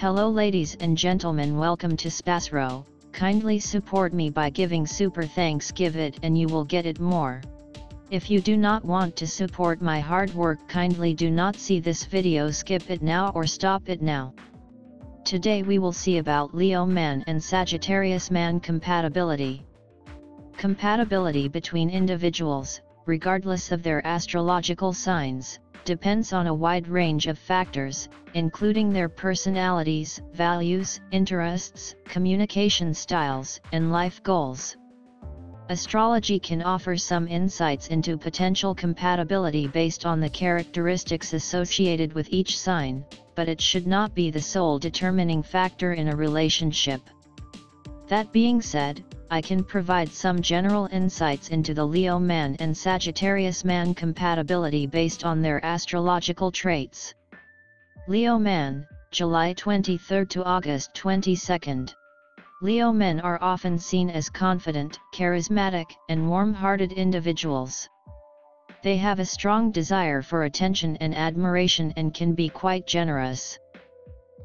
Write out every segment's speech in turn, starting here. Hello ladies and gentlemen, welcome to Spasrow. Kindly support me by giving super thanks, give it and you will get it more. If you do not want to support my hard work, kindly do not see this video, skip it now or stop it now. Today we will see about Leo man and Sagittarius man compatibility. Compatibility between individuals, regardless of their astrological signs, depends on a wide range of factors, including their personalities, values, interests, communication styles, and life goals. Astrology can offer some insights into potential compatibility based on the characteristics associated with each sign, but it should not be the sole determining factor in a relationship. That being said, I can provide some general insights into the Leo man and Sagittarius man compatibility based on their astrological traits. Leo man, July 23rd to August 22nd. Leo men are often seen as confident, charismatic, and warm-hearted individuals. They have a strong desire for attention and admiration and can be quite generous.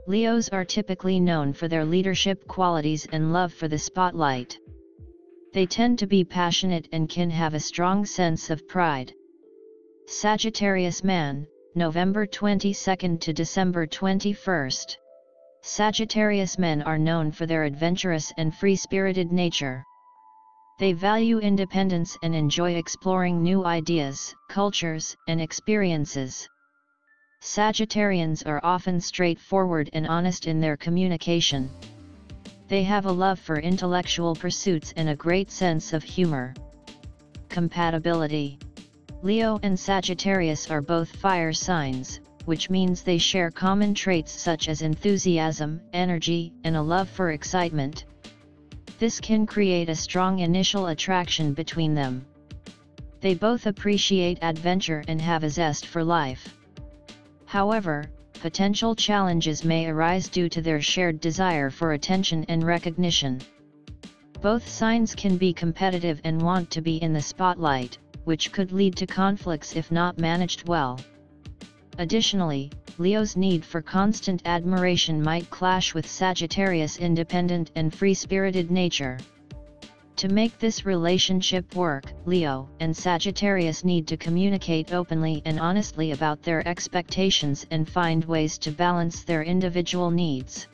Leos are typically known for their leadership qualities and love for the spotlight. They tend to be passionate and can have a strong sense of pride. Sagittarius man, November 22nd to December 21st. Sagittarius men are known for their adventurous and free-spirited nature. They value independence and enjoy exploring new ideas, cultures, and experiences. Sagittarians are often straightforward and honest in their communication. They have a love for intellectual pursuits and a great sense of humor. Compatibility. Leo and Sagittarius are both fire signs, which means they share common traits such as enthusiasm, energy, and a love for excitement. This can create a strong initial attraction between them. They both appreciate adventure and have a zest for life. However, potential challenges may arise due to their shared desire for attention and recognition. Both signs can be competitive and want to be in the spotlight, which could lead to conflicts if not managed well. Additionally, Leo's need for constant admiration might clash with Sagittarius' independent and free-spirited nature. To make this relationship work, Leo and Sagittarius need to communicate openly and honestly about their expectations and find ways to balance their individual needs.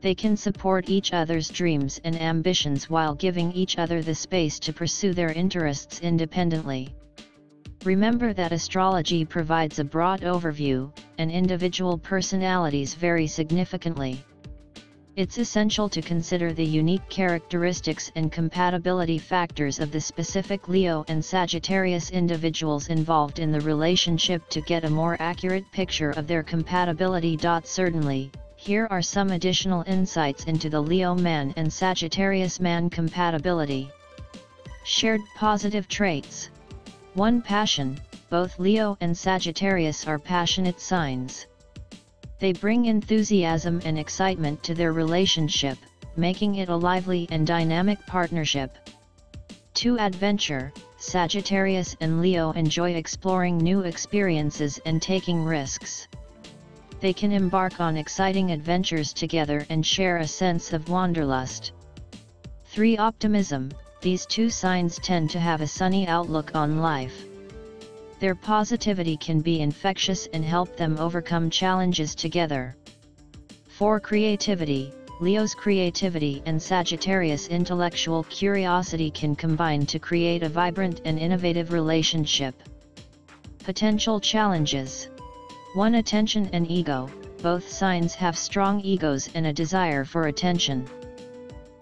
They can support each other's dreams and ambitions while giving each other the space to pursue their interests independently. Remember that astrology provides a broad overview, and individual personalities vary significantly. It's essential to consider the unique characteristics and compatibility factors of the specific Leo and Sagittarius individuals involved in the relationship to get a more accurate picture of their compatibility. Certainly, here are some additional insights into the Leo man and Sagittarius man compatibility. Shared positive traits. 1. Passion. Both Leo and Sagittarius are passionate signs. They bring enthusiasm and excitement to their relationship, making it a lively and dynamic partnership. 2. Adventure. Sagittarius and Leo enjoy exploring new experiences and taking risks. They can embark on exciting adventures together and share a sense of wanderlust. 3. Optimism. These two signs tend to have a sunny outlook on life. Their positivity can be infectious and help them overcome challenges together. 4. Creativity. Leo's creativity and Sagittarius' intellectual curiosity can combine to create a vibrant and innovative relationship. Potential challenges. 1. Attention and ego. Both signs have strong egos and a desire for attention.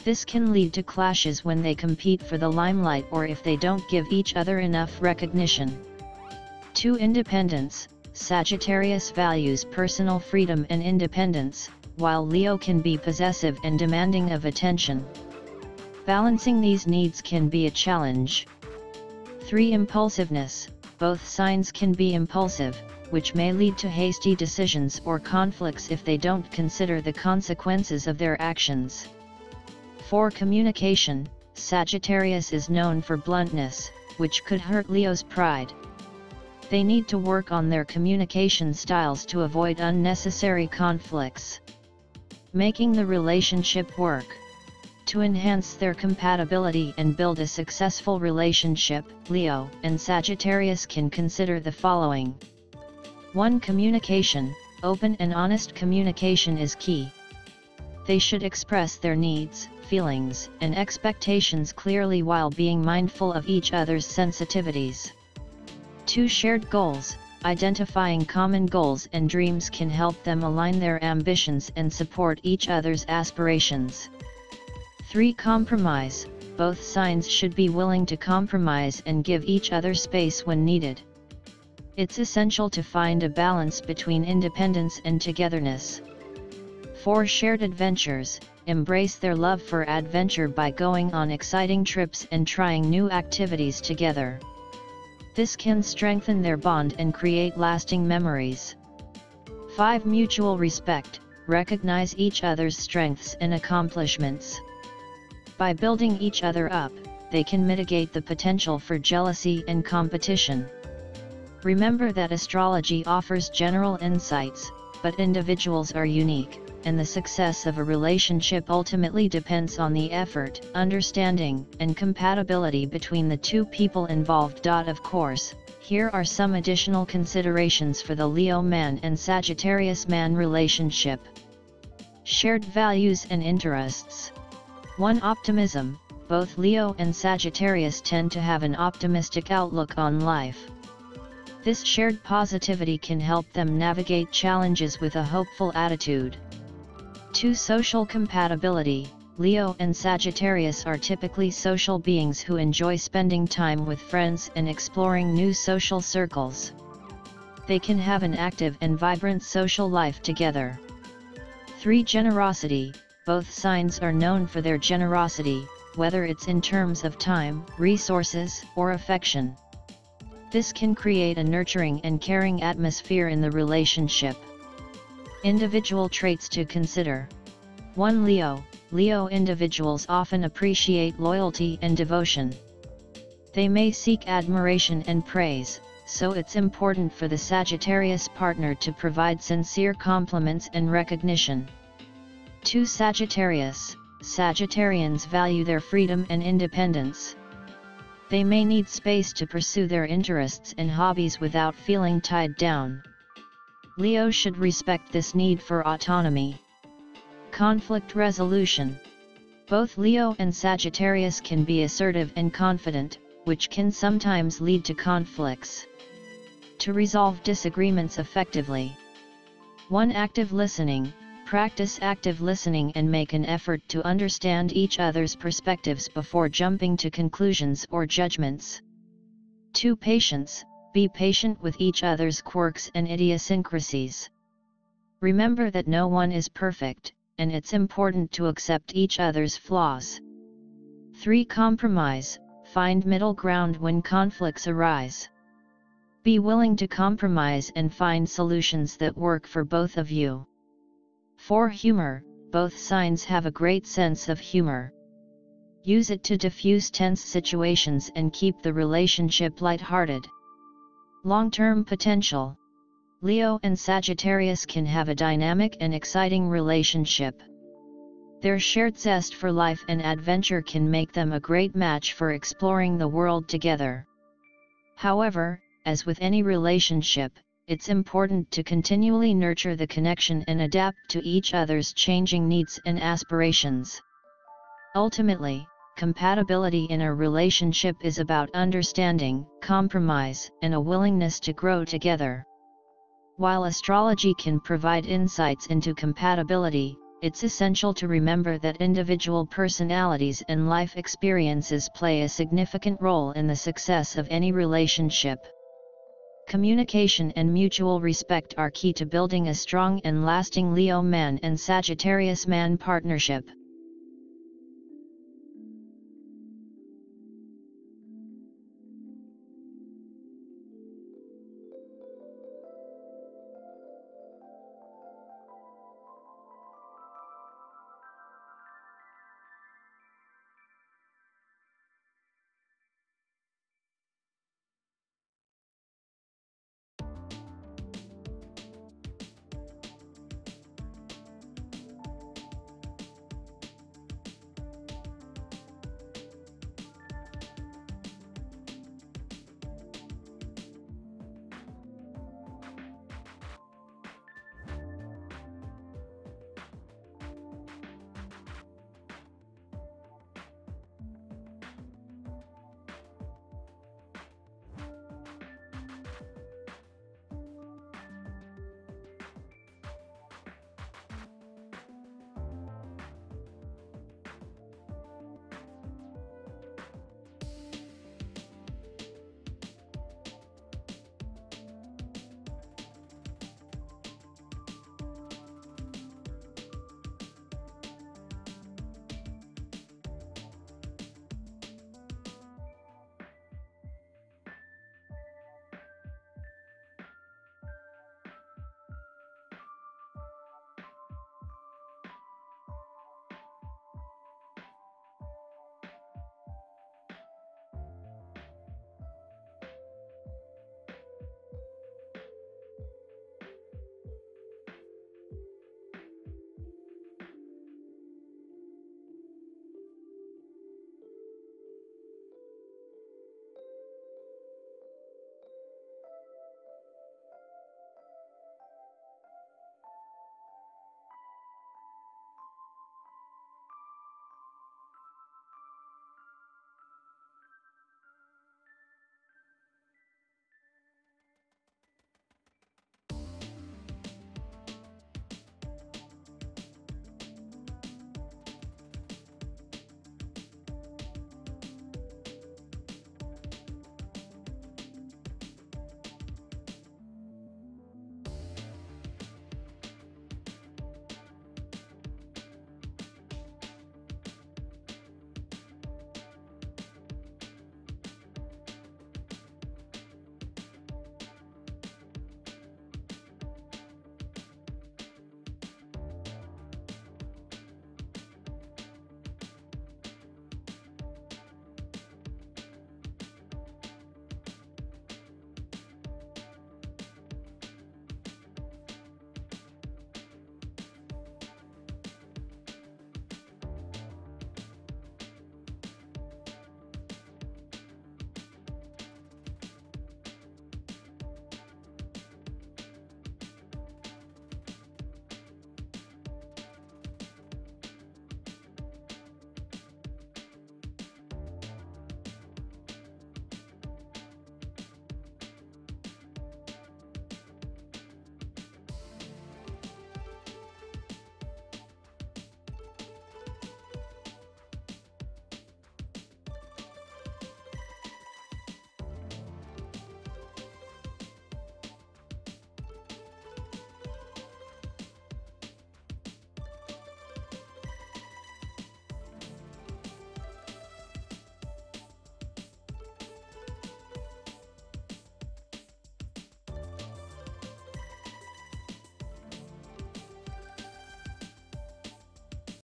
This can lead to clashes when they compete for the limelight or if they don't give each other enough recognition. 2. Independence. Sagittarius values personal freedom and independence, while Leo can be possessive and demanding of attention. Balancing these needs can be a challenge. 3. Impulsiveness. Both signs can be impulsive, which may lead to hasty decisions or conflicts if they don't consider the consequences of their actions. 4. Communication. Sagittarius is known for bluntness, which could hurt Leo's pride. They need to work on their communication styles to avoid unnecessary conflicts. making the relationship work. To enhance their compatibility and build a successful relationship, Leo and Sagittarius can consider the following. 1. Communication. Open and honest communication is key. They should express their needs, feelings, and expectations clearly while being mindful of each other's sensitivities. 2. Shared goals. Identifying common goals and dreams can help them align their ambitions and support each other's aspirations. 3. Compromise. Both signs should be willing to compromise and give each other space when needed. It's essential to find a balance between independence and togetherness. 4. Shared adventures. Embrace their love for adventure by going on exciting trips and trying new activities together. This can strengthen their bond and create lasting memories. 5. Mutual respect. Recognize each other's strengths and accomplishments. By building each other up, they can mitigate the potential for jealousy and competition. Remember that astrology offers general insights, but individuals are unique, and the success of a relationship ultimately depends on the effort, understanding, and compatibility between the two people involved. Of course, here are some additional considerations for the Leo man and Sagittarius man relationship. Shared values and interests. 1. Optimism. Both Leo and Sagittarius tend to have an optimistic outlook on life. This shared positivity can help them navigate challenges with a hopeful attitude. 2. Social compatibility. Leo and Sagittarius are typically social beings who enjoy spending time with friends and exploring new social circles. They can have an active and vibrant social life together. 3. Generosity. Both signs are known for their generosity, whether it's in terms of time, resources, or affection. This can create a nurturing and caring atmosphere in the relationship. Individual traits to consider. 1. Leo individuals often appreciate loyalty and devotion. They may seek admiration and praise, so it's important for the Sagittarius partner to provide sincere compliments and recognition. 2. Sagittarius. Sagittarians value their freedom and independence. They may need space to pursue their interests and hobbies without feeling tied down. Leo should respect this need for autonomy. Conflict resolution. Both Leo and Sagittarius can be assertive and confident, which can sometimes lead to conflicts. To resolve disagreements effectively. 1. Active listening. Practice active listening and make an effort to understand each other's perspectives before jumping to conclusions or judgments. 2. Patience. Be patient with each other's quirks and idiosyncrasies. Remember that no one is perfect, and it's important to accept each other's flaws. 3. Compromise. Find middle ground when conflicts arise. Be willing to compromise and find solutions that work for both of you. 4. Humor. Both signs have a great sense of humor. Use it to diffuse tense situations and keep the relationship lighthearted. Long-term potential. Leo and Sagittarius can have a dynamic and exciting relationship. Their shared zest for life and adventure can make them a great match for exploring the world together. However, as with any relationship, it's important to continually nurture the connection and adapt to each other's changing needs and aspirations. Ultimately, compatibility in a relationship is about understanding, compromise, and a willingness to grow together. While astrology can provide insights into compatibility, it's essential to remember that individual personalities and life experiences play a significant role in the success of any relationship. Communication and mutual respect are key to building a strong and lasting Leo man and Sagittarius man partnership.